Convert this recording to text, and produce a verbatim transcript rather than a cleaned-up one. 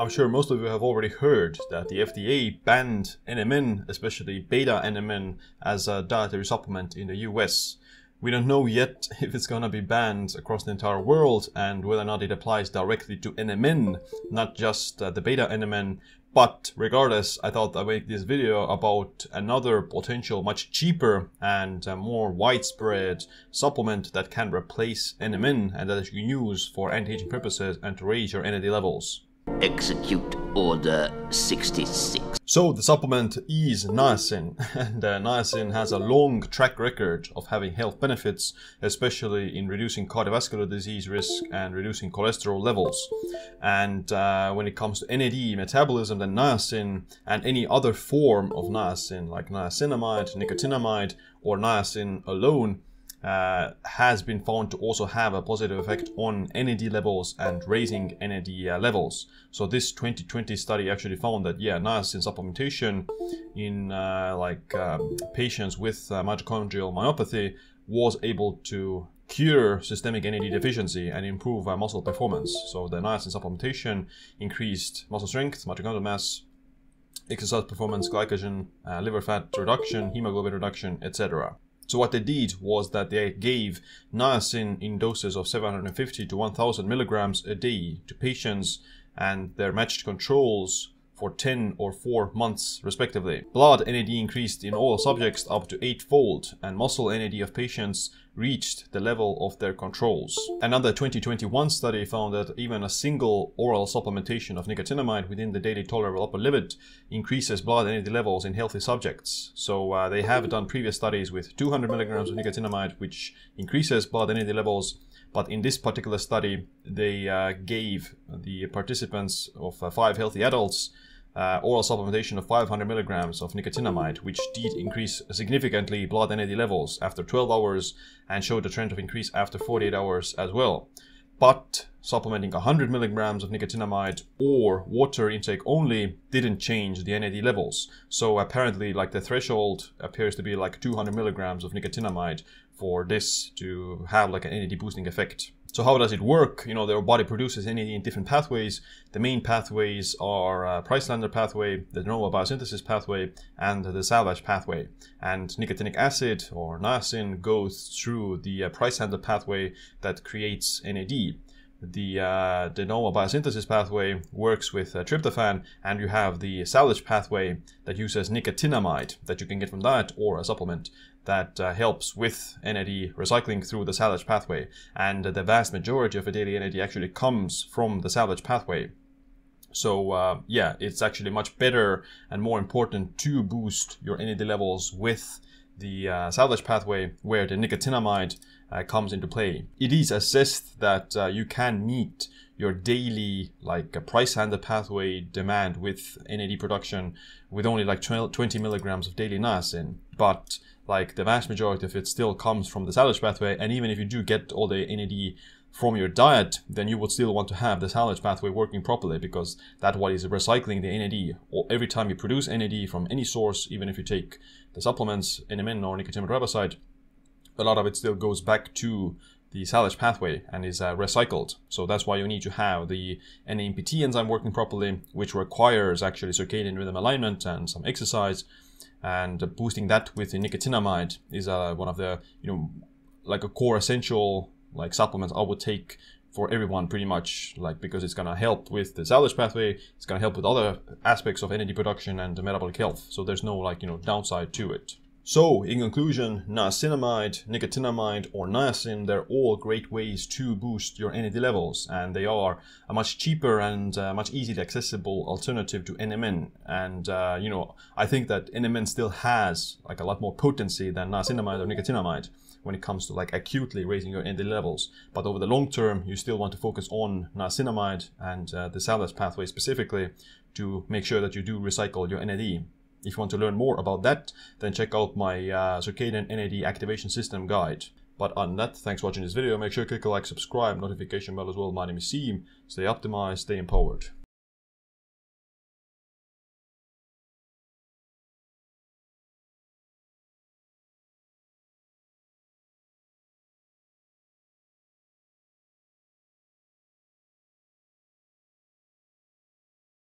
I'm sure most of you have already heard that the F D A banned N M N, especially beta N M N, as a dietary supplement in the U S. We don't know yet if it's gonna be banned across the entire world and whether or not it applies directly to N M N, not just uh, the beta N M N. But regardless, I thought I'd make this video about another potential much cheaper and uh, more widespread supplement that can replace N M N and that you can use for anti-aging purposes and to raise your N A D levels. Execute order sixty-six. So the supplement is niacin, and uh, niacin has a long track record of having health benefits, especially in reducing cardiovascular disease risk and reducing cholesterol levels. And uh, when it comes to N A D metabolism, then niacin and any other form of niacin like niacinamide, nicotinamide, or niacin alone Uh, has been found to also have a positive effect on N A D levels and raising N A D uh, levels. So this twenty twenty study actually found that, yeah, niacin supplementation in uh, like um, patients with uh, mitochondrial myopathy was able to cure systemic N A D deficiency and improve uh, muscle performance. So the niacin supplementation increased muscle strength, mitochondrial mass, exercise performance, glycogen, uh, liver fat reduction, hemoglobin reduction, et cetera. So what they did was that they gave niacin in doses of seven hundred fifty to one thousand milligrams a day to patients and their matched controls for ten or four months respectively. Blood N A D increased in all subjects up to eightfold, and muscle N A D of patients reached the level of their controls. Another twenty twenty-one study found that even a single oral supplementation of nicotinamide within the daily tolerable upper limit increases blood N A D levels in healthy subjects. So uh, they have done previous studies with two hundred milligrams of nicotinamide, which increases blood N A D levels. But in this particular study, they uh, gave the participants of uh, five healthy adults Uh, oral supplementation of five hundred milligrams of nicotinamide, which did increase significantly blood N A D levels after twelve hours and showed a trend of increase after forty-eight hours as well. But supplementing one hundred milligrams of nicotinamide or water intake only didn't change the N A D levels. So apparently, like, the threshold appears to be like two hundred milligrams of nicotinamide for this to have like an N A D boosting effect. So how does it work? You know, their body produces N A D in different pathways. The main pathways are uh, Pricelander pathway, the de novo biosynthesis pathway, and the salvage pathway. And nicotinic acid or niacin goes through the uh, Pricelander pathway that creates N A D. The uh, de novo biosynthesis pathway works with uh, tryptophan, and you have the salvage pathway that uses nicotinamide that you can get from diet or a supplement that uh, helps with N A D recycling through the salvage pathway. And uh, the vast majority of a daily N A D actually comes from the salvage pathway. So uh, yeah, it's actually much better and more important to boost your N A D levels with the uh, salvage pathway, where the nicotinamide uh, comes into play. It is assessed that uh, you can meet your daily, like, a Pricelander pathway demand with N A D production with only like twenty milligrams of daily niacin, but like the vast majority of it still comes from the salvage pathway. And even if you do get all the N A D from your diet, then you would still want to have the salvage pathway working properly, because that what is recycling the N A D. Or every time you produce N A D from any source, even if you take the supplements, N M N or nicotinamide riboside, a lot of it still goes back to the salvage pathway and is uh, recycled. So that's why you need to have the N A M P T enzyme working properly, which requires actually circadian rhythm alignment and some exercise. And boosting that with the nicotinamide is uh, one of the, you know, like a core essential like supplements I would take for everyone pretty much, like, because it's gonna help with the salvage pathway, it's gonna help with other aspects of N A D production and metabolic health. So there's no, like, you know, downside to it. So in conclusion, niacinamide, nicotinamide, or niacin, they're all great ways to boost your N A D levels, and they are a much cheaper and uh, much easily accessible alternative to N M N. And uh, you know, I think that N M N still has like a lot more potency than niacinamide or nicotinamide when it comes to like acutely raising your N A D levels. But over the long term, you still want to focus on niacinamide and uh, the salvage pathway specifically to make sure that you do recycle your N A D. If you want to learn more about that, then check out my uh, circadian N A D activation system guide. But on that, thanks for watching this video. Make sure to click a like, subscribe, notification bell as well. My name is Siim. Stay optimized, stay empowered.